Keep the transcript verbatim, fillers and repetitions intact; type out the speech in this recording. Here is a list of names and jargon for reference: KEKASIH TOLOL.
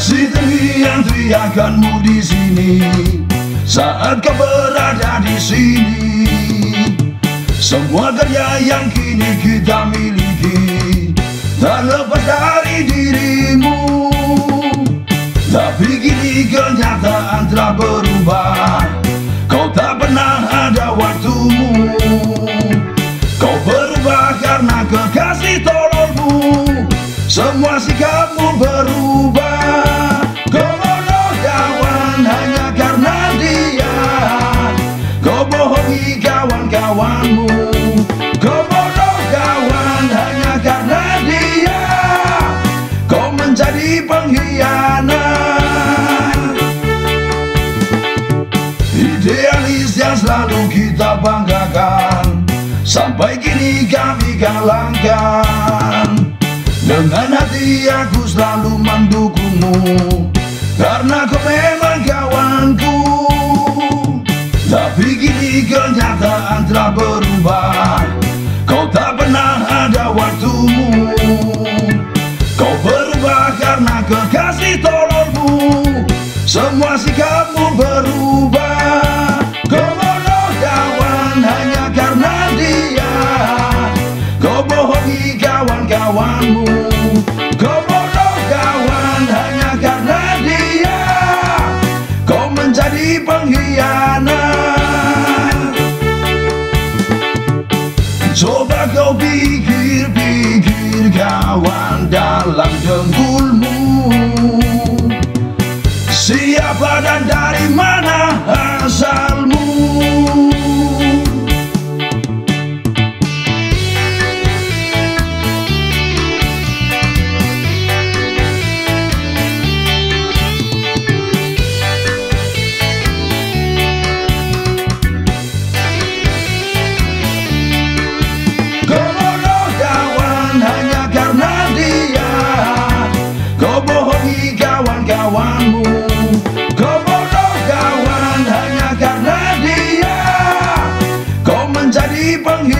Kasih teriak-teriakanmu di sini saat kau berada di sini. Semua karya yang kini kita miliki tak lepas dari dirimu. Tapi kini kenyataan telah berubah. Kau tak pernah ada waktumu. Kau berubah karena kekasih tololmu. Semua sikapmu berubah. Kau lawan hanya karena dia. Kau bohongi kawan-kawanmu. Idealis yang selalu kita banggakan sampai kini kami galangkan. Dengan hati aku selalu mendukungmu karena kau memang kawanku. Tapi kini kenyataan telah berubah. Kau tak pernah ada waktumu. Kau berubah karena kekasih tololmu. Semua sikapmu berubah. Kawanmu, kau bodoh kawan hanya karena dia. Kau menjadi pengkhianat. Coba kau pikir-pikir kawan dalam dengkulmu. Siapa dan dari mana asalmu? Kawanmu, kau bodoh kawan hanya karena dia. Kau menjadi pengkhianat.